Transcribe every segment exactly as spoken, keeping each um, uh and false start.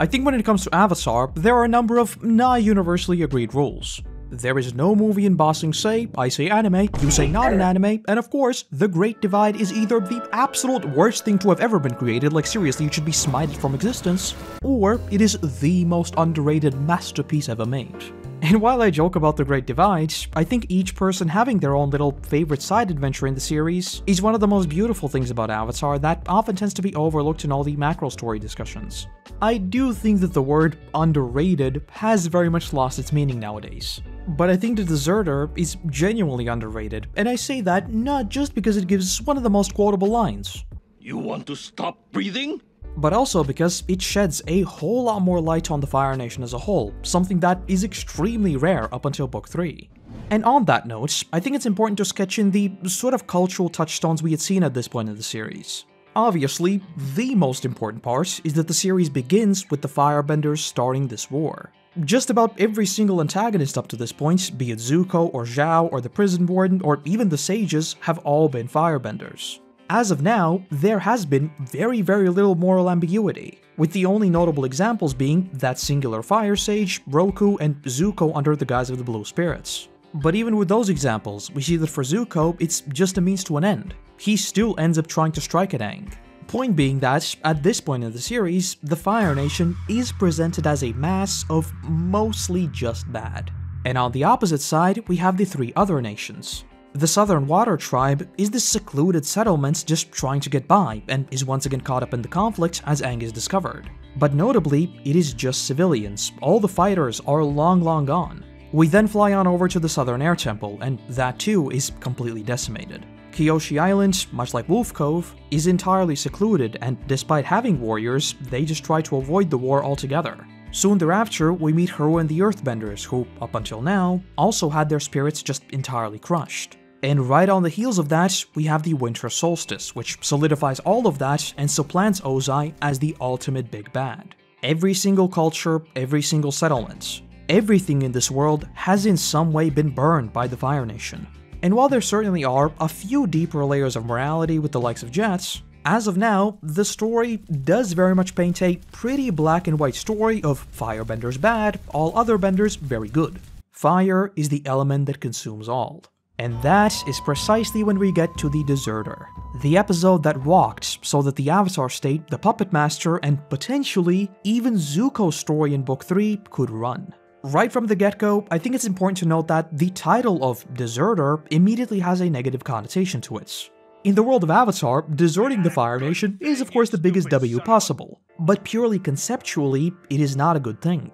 I think when it comes to Avatar, there are a number of nigh universally agreed rules. There is no movie in Ba Sing Se, I say anime, you say not an anime, and of course, The Great Divide is either the absolute worst thing to have ever been created, like seriously you should be smited from existence, or it is the most underrated masterpiece ever made. And while I joke about The Great Divide, I think each person having their own little favorite side adventure in the series is one of the most beautiful things about Avatar that often tends to be overlooked in all the macro story discussions. I do think that the word underrated has very much lost its meaning nowadays. But I think The Deserter is genuinely underrated, and I say that not just because it gives one of the most quotable lines. You want to stop breathing? But also because it sheds a whole lot more light on the Fire Nation as a whole, something that is extremely rare up until Book three. And on that note, I think it's important to sketch in the sort of cultural touchstones we had seen at this point in the series. Obviously, the most important part is that the series begins with the Firebenders starting this war. Just about every single antagonist up to this point, be it Zuko or Zhao or the Prison Warden or even the Sages, have all been Firebenders. As of now, there has been very very little moral ambiguity, with the only notable examples being that singular Fire Sage, Roku, and Zuko under the guise of the Blue Spirits. But even with those examples, we see that for Zuko, it's just a means to an end. He still ends up trying to strike at Aang. Point being that, at this point in the series, the Fire Nation is presented as a mass of mostly just bad. And on the opposite side, we have the three other nations. The Southern Water Tribe is this secluded settlement just trying to get by, and is once again caught up in the conflict as Aang is discovered. But notably, it is just civilians, all the fighters are long long gone. We then fly on over to the Southern Air Temple, and that too is completely decimated. Kiyoshi Island, much like Wolf Cove, is entirely secluded, and despite having warriors, they just try to avoid the war altogether. Soon thereafter, we meet Heru and the Earthbenders, who, up until now, also had their spirits just entirely crushed. And right on the heels of that, we have the Winter Solstice, which solidifies all of that and supplants Ozai as the ultimate big bad. Every single culture, every single settlement, everything in this world has in some way been burned by the Fire Nation. And while there certainly are a few deeper layers of morality with the likes of Jet, as of now, the story does very much paint a pretty black and white story of firebenders bad, all other benders very good. Fire is the element that consumes all. And that is precisely when we get to The Deserter, the episode that walked so that the Avatar State, the Puppet Master, and potentially even Zuko's story in Book three could run. Right from the get-go, I think it's important to note that the title of Deserter immediately has a negative connotation to it. In the world of Avatar, deserting the Fire Nation is of course the biggest W possible, but purely conceptually, it is not a good thing.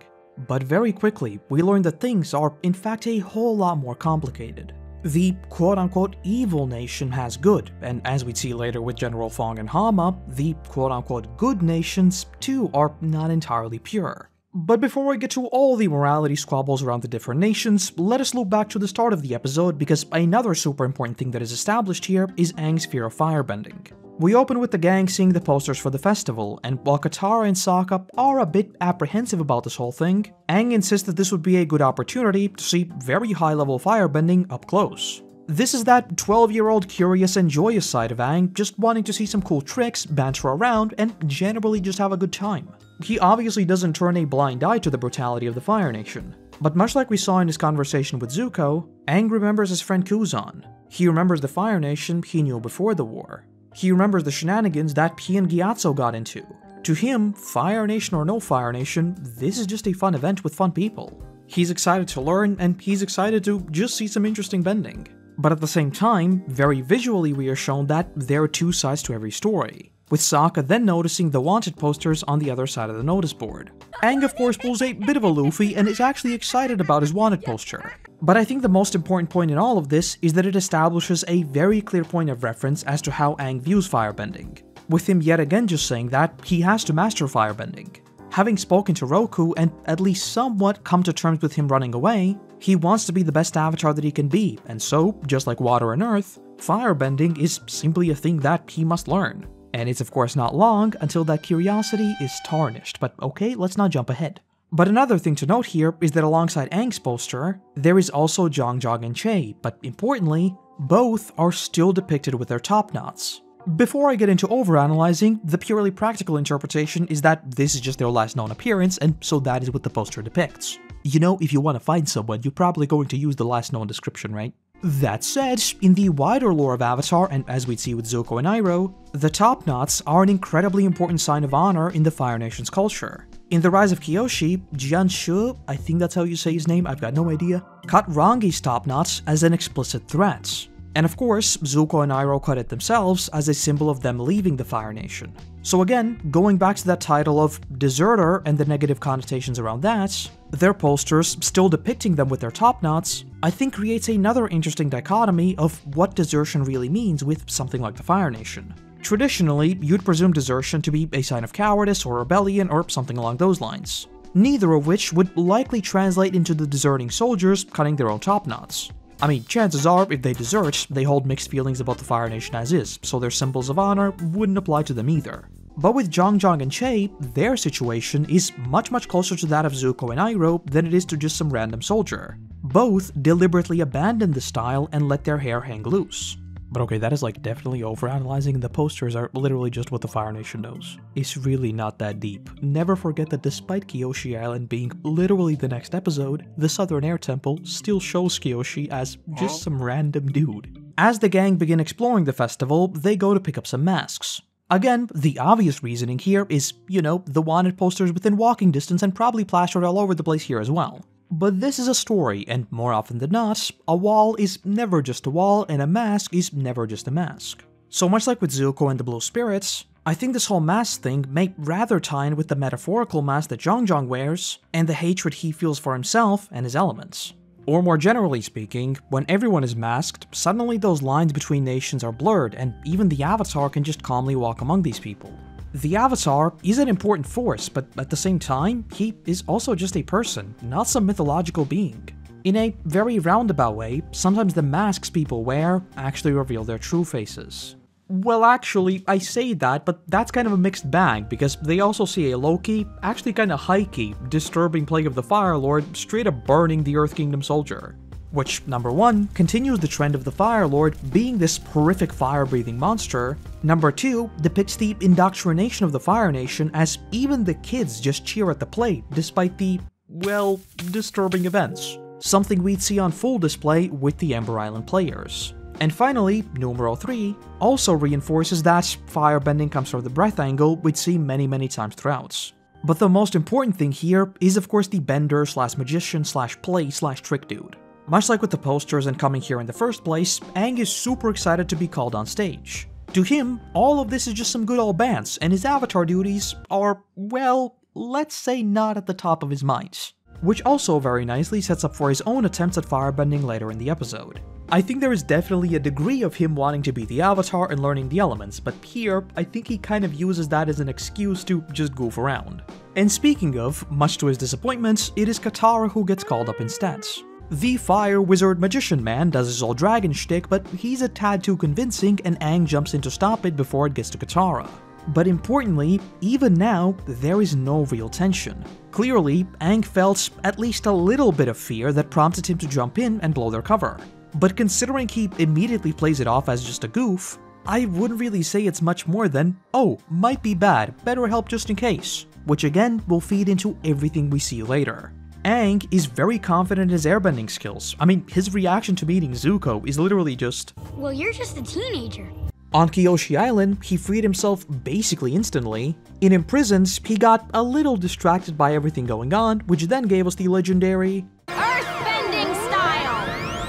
But very quickly, we learn that things are in fact a whole lot more complicated. The quote-unquote evil nation has good, and as we'd see later with General Fong and Hama, the quote-unquote good nations too are not entirely pure. But before I get to all the morality squabbles around the different nations, let us loop back to the start of the episode because another super important thing that is established here is Aang's fear of firebending. We open with the gang seeing the posters for the festival, and while Katara and Sokka are a bit apprehensive about this whole thing, Aang insists that this would be a good opportunity to see very high-level firebending up close. This is that twelve-year-old curious and joyous side of Aang, just wanting to see some cool tricks, banter around, and generally just have a good time. He obviously doesn't turn a blind eye to the brutality of the Fire Nation. But much like we saw in his conversation with Zuko, Aang remembers his friend Kuzon. He remembers the Fire Nation he knew before the war. He remembers the shenanigans that he and Gyatso got into. To him, Fire Nation or no Fire Nation, this is just a fun event with fun people. He's excited to learn, and he's excited to just see some interesting bending. But at the same time, very visually we are shown that there are two sides to every story, with Sokka then noticing the wanted posters on the other side of the notice board. Aang of course pulls a bit of a Luffy and is actually excited about his wanted poster. But I think the most important point in all of this is that it establishes a very clear point of reference as to how Aang views firebending, with him yet again just saying that he has to master firebending. Having spoken to Roku and at least somewhat come to terms with him running away, he wants to be the best Avatar that he can be, and so, just like water and earth, firebending is simply a thing that he must learn. And it's of course not long until that curiosity is tarnished, but okay, let's not jump ahead. But another thing to note here is that alongside Aang's poster, there is also Jeong Jeong and Che, but importantly, both are still depicted with their topknots. Before I get into overanalyzing, the purely practical interpretation is that this is just their last known appearance, and so that is what the poster depicts. You know, if you want to find someone, you're probably going to use the last known description, right? That said, in the wider lore of Avatar, and as we'd see with Zuko and Iroh, the topknots are an incredibly important sign of honor in the Fire Nation's culture. In The Rise of Kyoshi, Jianshu, I think that's how you say his name, I've got no idea, cut Rangi's topknots as an explicit threat. And of course, Zuko and Iroh cut it themselves as a symbol of them leaving the Fire Nation. So again, going back to that title of Deserter and the negative connotations around that, their posters still depicting them with their topknots, I think creates another interesting dichotomy of what desertion really means with something like the Fire Nation. Traditionally, you'd presume desertion to be a sign of cowardice or rebellion or something along those lines, neither of which would likely translate into the deserting soldiers cutting their own topknots. I mean, chances are, if they desert, they hold mixed feelings about the Fire Nation as is, so their symbols of honor wouldn't apply to them either. But with Jeong Jeong and Che, their situation is much much closer to that of Zuko and Iroh than it is to just some random soldier. Both deliberately abandon the style and let their hair hang loose. But okay, that is like definitely overanalyzing, and the posters are literally just what the Fire Nation knows. It's really not that deep. Never forget that despite Kiyoshi Island being literally the next episode, the Southern Air Temple still shows Kyoshi as just some random dude. As the gang begin exploring the festival, they go to pick up some masks. Again, the obvious reasoning here is, you know, the wanted posters within walking distance and probably plastered all over the place here as well. But this is a story, and more often than not, a wall is never just a wall and a mask is never just a mask. So much like with Zuko and the Blue Spirits, I think this whole mask thing may rather tie in with the metaphorical mask that Jeong Jeong wears and the hatred he feels for himself and his elements. Or more generally speaking, when everyone is masked, suddenly those lines between nations are blurred and even the Avatar can just calmly walk among these people. The Avatar is an important force, but at the same time, he is also just a person, not some mythological being. In a very roundabout way, sometimes the masks people wear actually reveal their true faces. Well, actually, I say that, but that's kind of a mixed bag, because they also see a low-key, actually kinda high-key, disturbing plague of the Fire Lord straight up burning the Earth Kingdom soldier. Which, number one, continues the trend of the Fire Lord being this horrific fire-breathing monster. Number two, depicts the indoctrination of the Fire Nation as even the kids just cheer at the play despite the, well, disturbing events. Something we'd see on full display with the Ember Island players. And finally, numero three, also reinforces that firebending comes from the breath angle we'd see many many times throughout. But the most important thing here is of course the bender slash magician slash play slash trick dude. Much like with the posters and coming here in the first place, Aang is super excited to be called on stage. To him, all of this is just some good old bands, and his Avatar duties are, well, let's say not at the top of his mind. Which also very nicely sets up for his own attempts at firebending later in the episode. I think there is definitely a degree of him wanting to be the Avatar and learning the elements, but here, I think he kind of uses that as an excuse to just goof around. And speaking of, much to his disappointment, it is Katara who gets called up instead. The fire wizard magician man does his old dragon shtick, but he's a tad too convincing and Aang jumps in to stop it before it gets to Katara. But importantly, even now, there is no real tension. Clearly, Aang felt at least a little bit of fear that prompted him to jump in and blow their cover. But considering he immediately plays it off as just a goof, I wouldn't really say it's much more than, oh, might be bad, better help just in case, which again will feed into everything we see later. Aang is very confident in his airbending skills. I mean, his reaction to meeting Zuko is literally just, well, you're just a teenager. On Kyoshi Island, he freed himself basically instantly. In Imprisoned, he got a little distracted by everything going on, which then gave us the legendary earthbending style.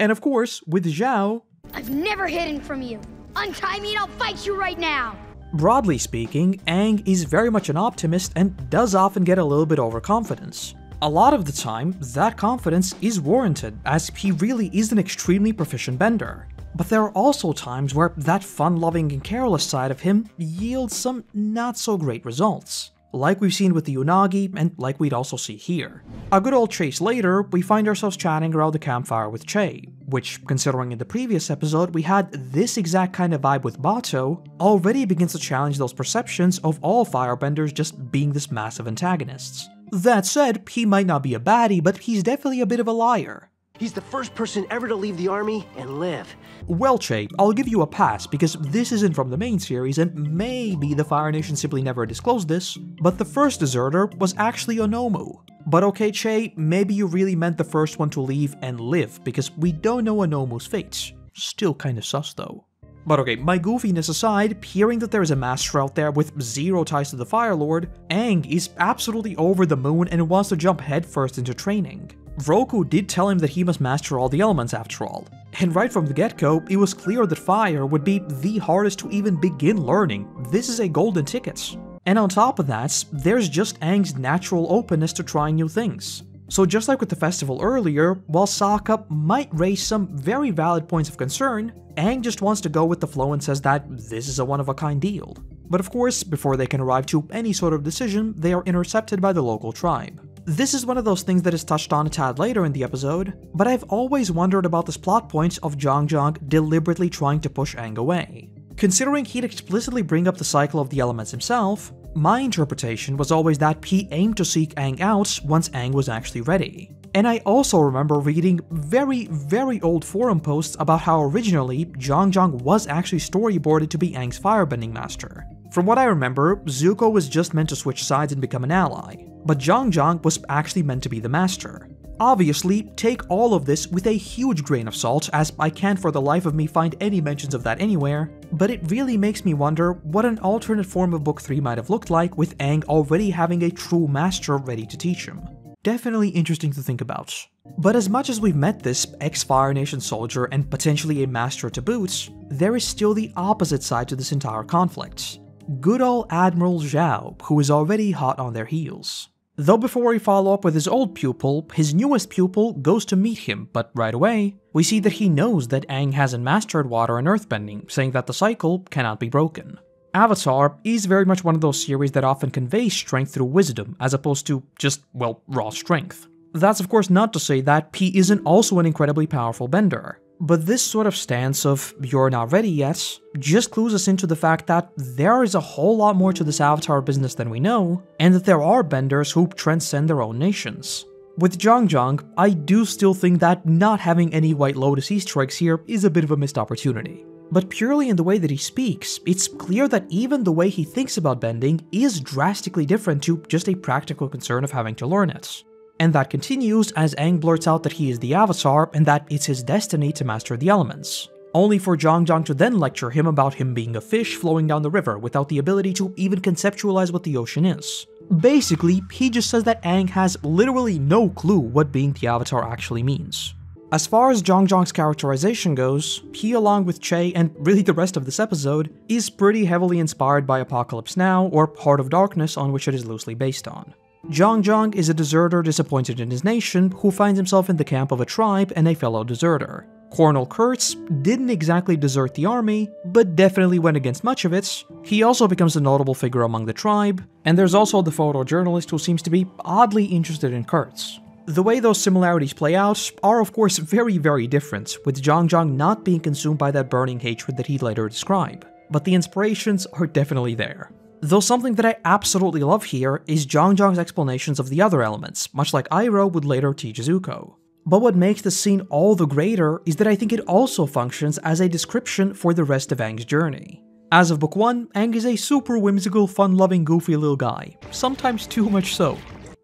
And of course, with Zhao, I've never hidden from you. Untie me and I'll fight you right now. Broadly speaking, Aang is very much an optimist and does often get a little bit overconfident. A lot of the time, that confidence is warranted, as he really is an extremely proficient bender. But there are also times where that fun-loving and careless side of him yields some not-so-great results. Like we've seen with the Unagi, and like we'd also see here. A good old chase later, we find ourselves chatting around the campfire with Che, which, considering in the previous episode we had this exact kind of vibe with Bato, already begins to challenge those perceptions of all firebenders just being this massive antagonists. That said, he might not be a baddie, but he's definitely a bit of a liar. He's the first person ever to leave the army and live. Well, Che, I'll give you a pass because this isn't from the main series and maybe the Fire Nation simply never disclosed this, but the first deserter was actually Onomu. But okay, Che, maybe you really meant the first one to leave and live because we don't know Onomu's fate. Still kinda sus though. But okay, my goofiness aside, hearing that there is a master out there with zero ties to the Fire Lord, Aang is absolutely over the moon and wants to jump headfirst into training. Roku did tell him that he must master all the elements after all. And right from the get-go, it was clear that fire would be the hardest to even begin learning. This is a golden ticket. And on top of that, there's just Aang's natural openness to trying new things. So just like with the festival earlier, while Sokka might raise some very valid points of concern, Aang just wants to go with the flow and says that this is a one-of-a-kind deal. But of course, before they can arrive to any sort of decision, they are intercepted by the local tribe. This is one of those things that is touched on a tad later in the episode, but I've always wondered about this plot point of Jeong Jeong deliberately trying to push Aang away. Considering he'd explicitly bring up the cycle of the elements himself, my interpretation was always that he aimed to seek Aang out once Aang was actually ready. And I also remember reading very, very old forum posts about how originally Jeong Jeong was actually storyboarded to be Aang's firebending master. From what I remember, Zuko was just meant to switch sides and become an ally, but Jeong Jeong was actually meant to be the master. Obviously, take all of this with a huge grain of salt, as I can't for the life of me find any mentions of that anywhere, but it really makes me wonder what an alternate form of Book three might have looked like with Aang already having a true master ready to teach him. Definitely interesting to think about. But as much as we've met this ex-Fire Nation soldier and potentially a master to boot, there is still the opposite side to this entire conflict. Good old Admiral Zhao, who is already hot on their heels. Though before we follow up with his old pupil, his newest pupil goes to meet him, but right away, we see that he knows that Aang hasn't mastered water and earthbending, saying that the cycle cannot be broken. Avatar is very much one of those series that often conveys strength through wisdom, as opposed to just, well, raw strength. That's of course not to say that he isn't also an incredibly powerful bender. But this sort of stance of, you're not ready yet, just clues us into the fact that there is a whole lot more to this Avatar business than we know, and that there are benders who transcend their own nations. With Jeong Jeong, I do still think that not having any White Lotus Easter eggs here is a bit of a missed opportunity. But purely in the way that he speaks, it's clear that even the way he thinks about bending is drastically different to just a practical concern of having to learn it. And that continues as Aang blurts out that he is the Avatar and that it's his destiny to master the elements, only for Jeong Jeong to then lecture him about him being a fish flowing down the river without the ability to even conceptualize what the ocean is. Basically, he just says that Aang has literally no clue what being the Avatar actually means. As far as Jeong Jeong's characterization goes, he along with Che and really the rest of this episode is pretty heavily inspired by Apocalypse Now or Heart of Darkness, on which it is loosely based on. Jeong Jeong is a deserter disappointed in his nation who finds himself in the camp of a tribe and a fellow deserter. Colonel Kurtz didn't exactly desert the army, but definitely went against much of it. He also becomes a notable figure among the tribe, and there's also the photojournalist who seems to be oddly interested in Kurtz. The way those similarities play out are of course very, very different, with Jeong Jeong not being consumed by that burning hatred that he'd later describe, but the inspirations are definitely there. Though something that I absolutely love here is Jeong Jeong's explanations of the other elements, much like Iroh would later teach Zuko. But what makes this scene all the greater is that I think it also functions as a description for the rest of Aang's journey. As of Book one, Aang is a super whimsical, fun-loving, goofy little guy, sometimes too much so.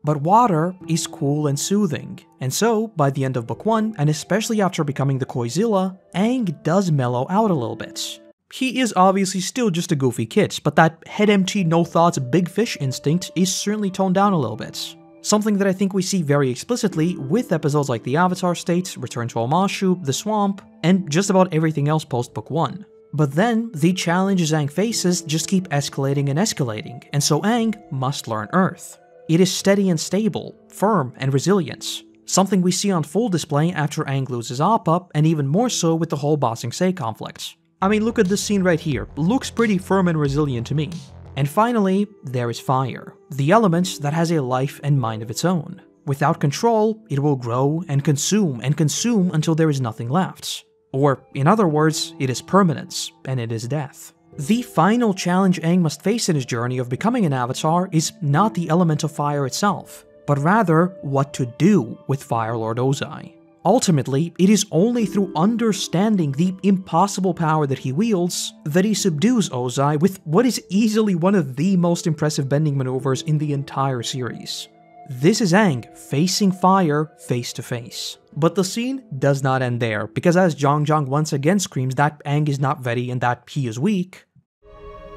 But water is cool and soothing, and so, by the end of Book one, and especially after becoming the Koizilla, Aang does mellow out a little bit. He is obviously still just a goofy kid, but that head-empty, no-thoughts, big fish instinct is certainly toned down a little bit. Something that I think we see very explicitly with episodes like The Avatar State, Return to Omashu, The Swamp, and just about everything else post-Book one. But then, the challenges Aang faces just keep escalating and escalating, and so Aang must learn Earth. It is steady and stable, firm and resilient. Something we see on full display after Aang loses Appa, and even more so with the whole Ba Sing Se conflict. I mean, look at this scene right here, looks pretty firm and resilient to me. And finally, there is fire, the element that has a life and mind of its own. Without control, it will grow and consume and consume until there is nothing left. Or, in other words, it is permanence, and it is death. The final challenge Aang must face in his journey of becoming an Avatar is not the element of fire itself, but rather what to do with Fire Lord Ozai. Ultimately, it is only through understanding the impossible power that he wields that he subdues Ozai with what is easily one of the most impressive bending maneuvers in the entire series. This is Aang facing fire face to face. But the scene does not end there, because as Jeong Jeong once again screams that Aang is not ready and that he is weak.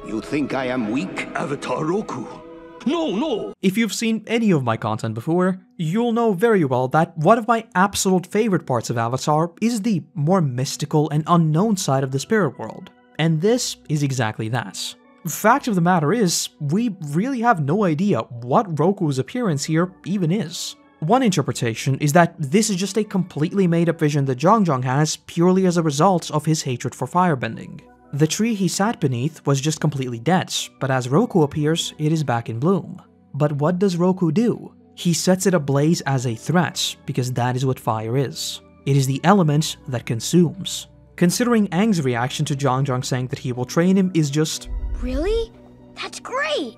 You think I am weak, Avatar Roku? No, no! If you've seen any of my content before, you'll know very well that one of my absolute favorite parts of Avatar is the more mystical and unknown side of the spirit world. And this is exactly that. Fact of the matter is, we really have no idea what Roku's appearance here even is. One interpretation is that this is just a completely made-up vision that Jeong Jeong has purely as a result of his hatred for firebending. The tree he sat beneath was just completely dead, but as Roku appears, it is back in bloom. But what does Roku do? He sets it ablaze as a threat, because that is what fire is. It is the element that consumes. Considering Aang's reaction to Jeong Jeong saying that he will train him is just... Really? That's great!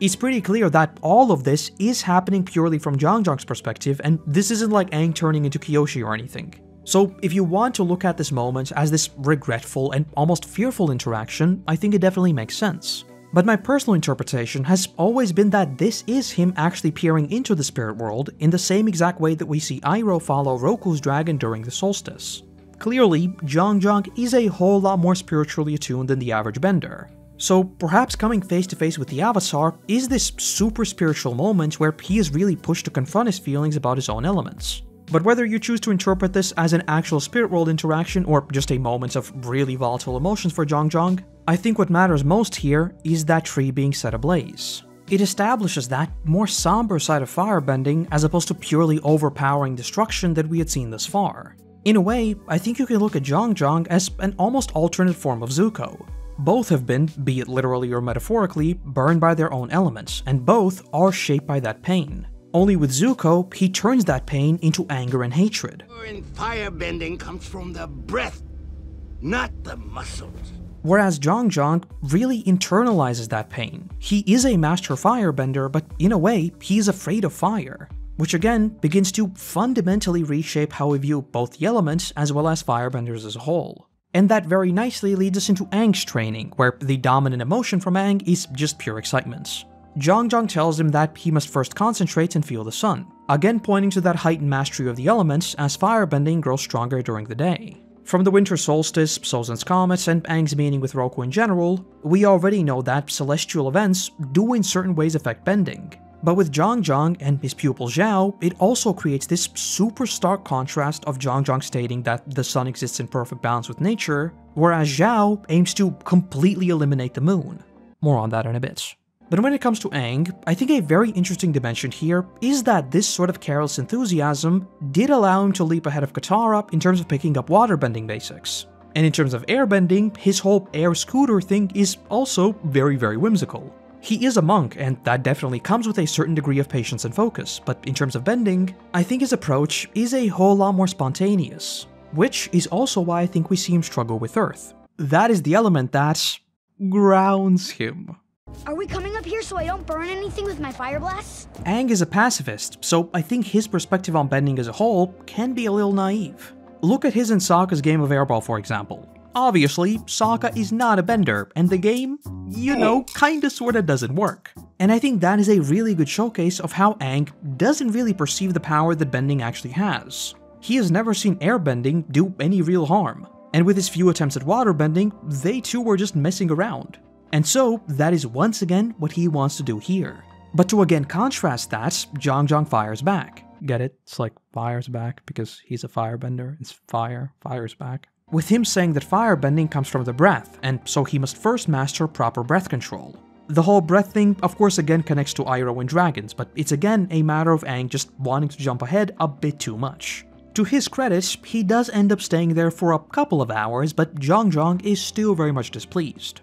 It's pretty clear that all of this is happening purely from Jeong Jeong's perspective, and this isn't like Aang turning into Kyoshi or anything. So if you want to look at this moment as this regretful and almost fearful interaction, I think it definitely makes sense. But my personal interpretation has always been that this is him actually peering into the spirit world in the same exact way that we see Iroh follow Roku's dragon during the solstice. Clearly, Jeong Jeong is a whole lot more spiritually attuned than the average bender. So perhaps coming face to face with the Avatar is this super spiritual moment where he is really pushed to confront his feelings about his own elements. But whether you choose to interpret this as an actual spirit world interaction or just a moment of really volatile emotions for Jeong Jeong, I think what matters most here is that tree being set ablaze. It establishes that more somber side of firebending as opposed to purely overpowering destruction that we had seen thus far. In a way, I think you can look at Jeong Jeong as an almost alternate form of Zuko. Both have been, be it literally or metaphorically, burned by their own elements, and both are shaped by that pain. Only with Zuko, he turns that pain into anger and hatred. Firebending comes from the breath, not the muscles. Whereas Jeong Jeong really internalizes that pain. He is a master firebender, but in a way, he is afraid of fire, which again begins to fundamentally reshape how we view both the elements as well as firebenders as a whole. And that very nicely leads us into Aang's training, where the dominant emotion from Aang is just pure excitement. Jeong Jeong tells him that he must first concentrate and feel the sun, again pointing to that heightened mastery of the elements as firebending grows stronger during the day. From the winter solstice, Sozin's comet, and Aang's meeting with Roku in general, we already know that celestial events do in certain ways affect bending. But with Jeong Jeong and his pupil Zhao, it also creates this super stark contrast of Jeong Jeong stating that the sun exists in perfect balance with nature, whereas Zhao aims to completely eliminate the moon. More on that in a bit. But when it comes to Aang, I think a very interesting dimension here is that this sort of careless enthusiasm did allow him to leap ahead of Katara in terms of picking up waterbending basics. And in terms of airbending, his whole air scooter thing is also very, very whimsical. He is a monk, and that definitely comes with a certain degree of patience and focus, but in terms of bending, I think his approach is a whole lot more spontaneous, which is also why I think we see him struggle with Earth. That is the element that grounds him. Are we coming up here so I don't burn anything with my fire blasts? Aang is a pacifist, so I think his perspective on bending as a whole can be a little naive. Look at his and Sokka's game of airball, for example. Obviously, Sokka is not a bender, and the game, you know, kinda sorta doesn't work. And I think that is a really good showcase of how Aang doesn't really perceive the power that bending actually has. He has never seen airbending do any real harm, and with his few attempts at waterbending, they too were just messing around. And so, that is once again what he wants to do here. But to again contrast that, Jeong Jeong fires back. Get it? It's like fires back because he's a firebender. It's fire, fires back. With him saying that firebending comes from the breath, and so he must first master proper breath control. The whole breath thing, of course, again connects to Iroh and dragons, but it's again a matter of Aang just wanting to jump ahead a bit too much. To his credit, he does end up staying there for a couple of hours, but Jeong Jeong is still very much displeased.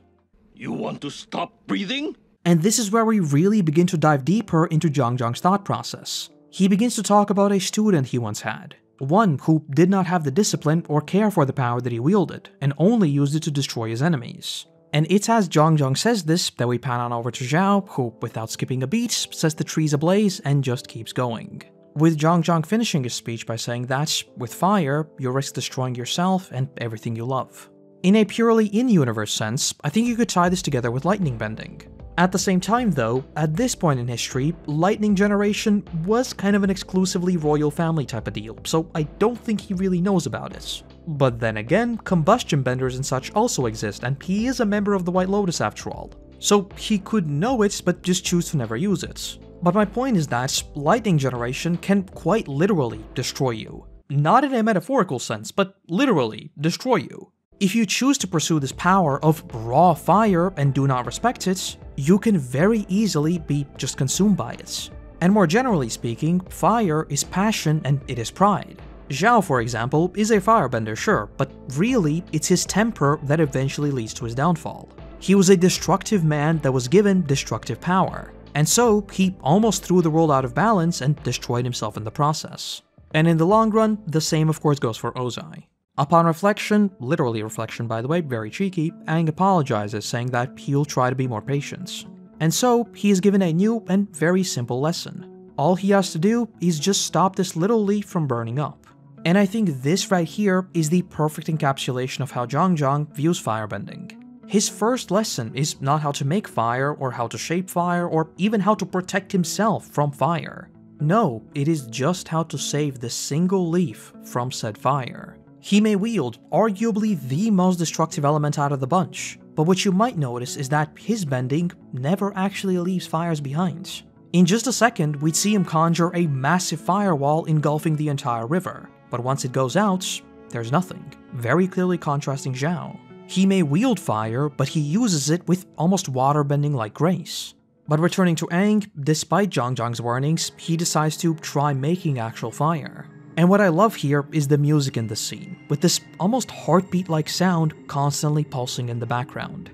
You want to stop breathing? And this is where we really begin to dive deeper into Jeong Jeong's thought process. He begins to talk about a student he once had, one who did not have the discipline or care for the power that he wielded, and only used it to destroy his enemies. And it's as Jeong Jeong says this that we pan on over to Zhao, who, without skipping a beat, sets the trees ablaze and just keeps going. with Jeong Jeong finishing his speech by saying that, with fire, you risk destroying yourself and everything you love. In a purely in-universe sense, I think you could tie this together with lightning bending. At the same time though, at this point in history, lightning generation was kind of an exclusively royal family type of deal, so I don't think he really knows about it. But then again, combustion benders and such also exist, and he is a member of the White Lotus after all, so he could know it but just choose to never use it. But my point is that lightning generation can quite literally destroy you. Not in a metaphorical sense, but literally destroy you. If you choose to pursue this power of raw fire and do not respect it, you can very easily be just consumed by it. And more generally speaking, fire is passion and it is pride. Zhao, for example, is a firebender, sure, but really, it's his temper that eventually leads to his downfall. He was a destructive man that was given destructive power, and so he almost threw the world out of balance and destroyed himself in the process. And in the long run, the same of course goes for Ozai. Upon reflection, literally reflection by the way, very cheeky, Aang apologizes, saying that he'll try to be more patient. And so, he is given a new and very simple lesson. All he has to do is just stop this little leaf from burning up. And I think this right here is the perfect encapsulation of how Jeong Jeong views firebending. His first lesson is not how to make fire, or how to shape fire, or even how to protect himself from fire. No, it is just how to save the single leaf from said fire. He may wield arguably the most destructive element out of the bunch, but what you might notice is that his bending never actually leaves fires behind. In just a second, we'd see him conjure a massive firewall engulfing the entire river, but once it goes out, there's nothing, very clearly contrasting Zhao. He may wield fire, but he uses it with almost waterbending-like grace. But returning to Aang, despite Jeong Jeong's warnings, he decides to try making actual fire. And what I love here is the music in the scene, with this almost heartbeat-like sound constantly pulsing in the background.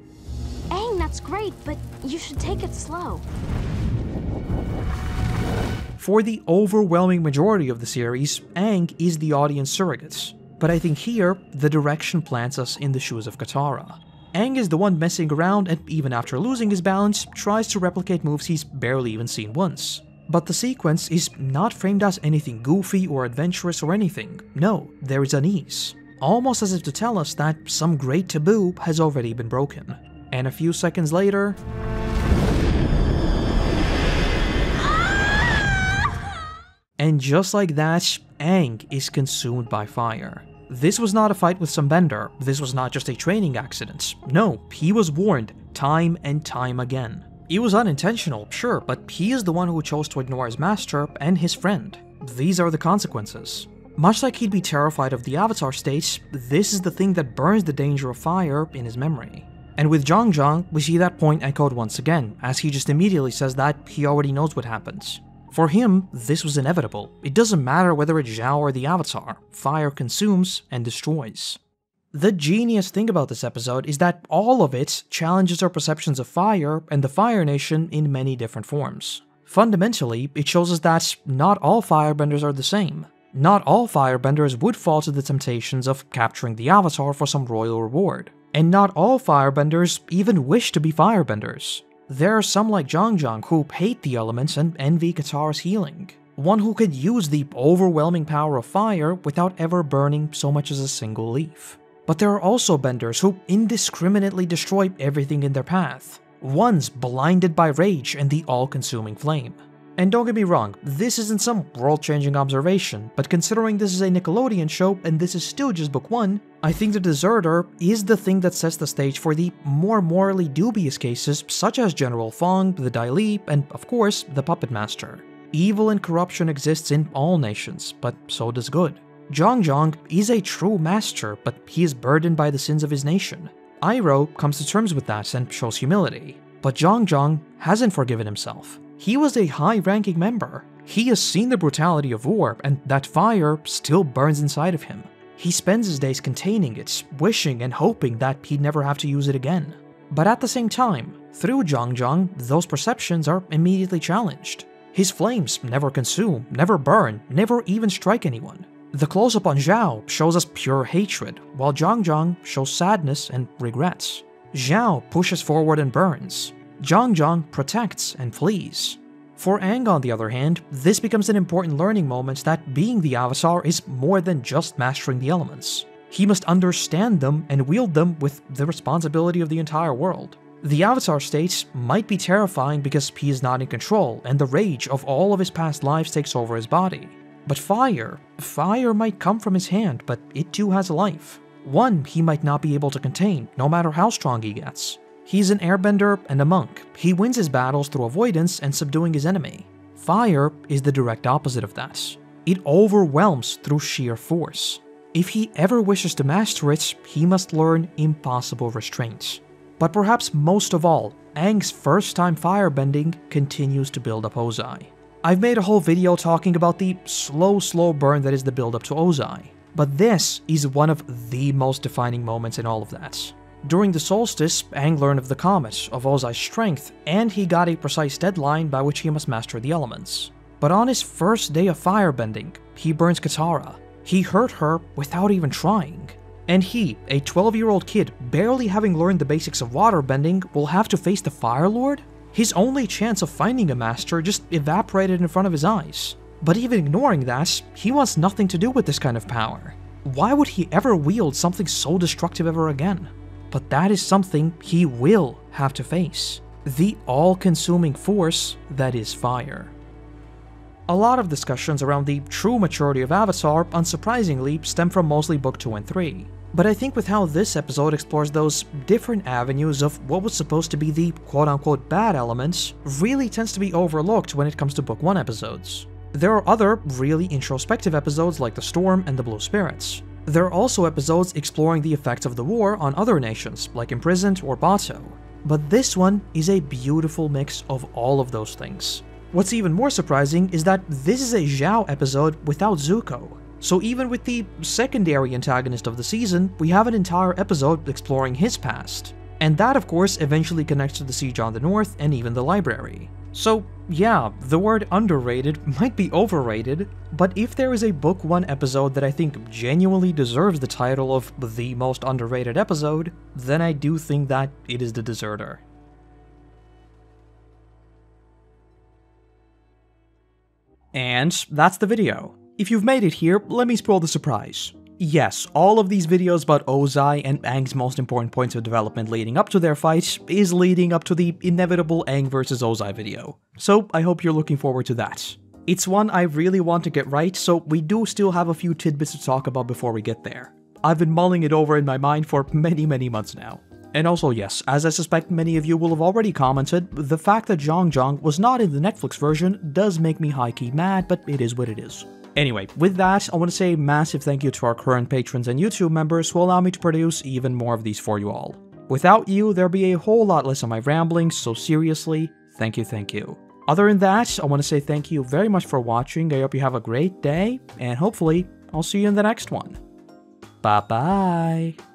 Aang, that's great, but you should take it slow. For the overwhelming majority of the series, Aang is the audience surrogate, but I think here, the direction plants us in the shoes of Katara. Aang is the one messing around and even after losing his balance, tries to replicate moves he's barely even seen once. But the sequence is not framed as anything goofy or adventurous or anything. No, there is unease, almost as if to tell us that some great taboo has already been broken. And a few seconds later… And just like that, Aang is consumed by fire. This was not a fight with some bender, this was not just a training accident. No, he was warned time and time again. It was unintentional, sure, but he is the one who chose to ignore his master and his friend. These are the consequences. Much like he'd be terrified of the Avatar State, this is the thing that burns the danger of fire in his memory. And with Jeong Jeong, we see that point echoed once again, as he just immediately says that he already knows what happens. For him, this was inevitable. It doesn't matter whether it's Zhao or the Avatar, fire consumes and destroys. The genius thing about this episode is that all of it challenges our perceptions of fire and the Fire Nation in many different forms. Fundamentally, it shows us that not all firebenders are the same. Not all firebenders would fall to the temptations of capturing the Avatar for some royal reward. And not all firebenders even wish to be firebenders. There are some like Jeong Jeong who hate the elements and envy Katara's healing. One who could use the overwhelming power of fire without ever burning so much as a single leaf. But there are also benders who indiscriminately destroy everything in their path, ones blinded by rage and the all-consuming flame. And don't get me wrong, this isn't some world-changing observation, but considering this is a Nickelodeon show and this is still just book one, I think The Deserter is the thing that sets the stage for the more morally dubious cases such as General Fong, the Dai Li, and of course, the Puppet Master. Evil and corruption exists in all nations, but so does good. Jeong Jeong is a true master, but he is burdened by the sins of his nation. Iroh comes to terms with that and shows humility, but Jeong Jeong hasn't forgiven himself. He was a high-ranking member. He has seen the brutality of war, and that fire still burns inside of him. He spends his days containing it, wishing and hoping that he'd never have to use it again. But at the same time, through Jeong Jeong, those perceptions are immediately challenged. His flames never consume, never burn, never even strike anyone. The close-up on Zhao shows us pure hatred, while Jeong Jeong shows sadness and regrets. Zhao pushes forward and burns. Jeong Jeong protects and flees. For Aang, on the other hand, this becomes an important learning moment that being the Avatar is more than just mastering the elements. He must understand them and wield them with the responsibility of the entire world. The Avatar State might be terrifying because he is not in control and the rage of all of his past lives takes over his body. But fire, fire might come from his hand, but it too has life. One he might not be able to contain, no matter how strong he gets. He's an airbender and a monk. He wins his battles through avoidance and subduing his enemy. Fire is the direct opposite of that. It overwhelms through sheer force. If he ever wishes to master it, he must learn impossible restraint. But perhaps most of all, Aang's first time firebending continues to build up Ozai. I've made a whole video talking about the slow, slow burn that is the build up to Ozai, but this is one of the most defining moments in all of that. During the solstice, Aang learned of the comet, of Ozai's strength, and he got a precise deadline by which he must master the elements. But on his first day of firebending, he burns Katara. He hurt her without even trying. And he, a twelve-year-old kid barely having learned the basics of waterbending, will have to face the Fire Lord? His only chance of finding a master just evaporated in front of his eyes. But even ignoring that, he wants nothing to do with this kind of power. Why would he ever wield something so destructive ever again? But that is something he will have to face. The all-consuming force that is fire. A lot of discussions around the true maturity of Avatar, unsurprisingly, stem from mostly Book two and three. But I think with how this episode explores those different avenues of what was supposed to be the quote-unquote bad elements really tends to be overlooked when it comes to Book one episodes. There are other really introspective episodes like The Storm and The Blue Spirits. There are also episodes exploring the effects of the war on other nations, like Imprisoned or Bato. But this one is a beautiful mix of all of those things. What's even more surprising is that this is a Zhao episode without Zuko. So even with the secondary antagonist of the season, we have an entire episode exploring his past. And that, of course, eventually connects to the siege on the north and even the library. So yeah, the word underrated might be overrated, but if there is a Book one episode that I think genuinely deserves the title of the most underrated episode, then I do think that it is The Deserter. And that's the video. If you've made it here, let me spoil the surprise. Yes, all of these videos about Ozai and Aang's most important points of development leading up to their fight is leading up to the inevitable Aang versus Ozai video, so I hope you're looking forward to that. It's one I really want to get right, so we do still have a few tidbits to talk about before we get there. I've been mulling it over in my mind for many, many months now. And also yes, as I suspect many of you will have already commented, the fact that Jeong Jeong was not in the Netflix version does make me high-key mad, but it is what it is. Anyway, with that, I want to say a massive thank you to our current patrons and YouTube members who allow me to produce even more of these for you all. Without you, there'd be a whole lot less of my ramblings, so seriously, thank you, thank you. Other than that, I want to say thank you very much for watching, I hope you have a great day, and hopefully, I'll see you in the next one. Bye-bye!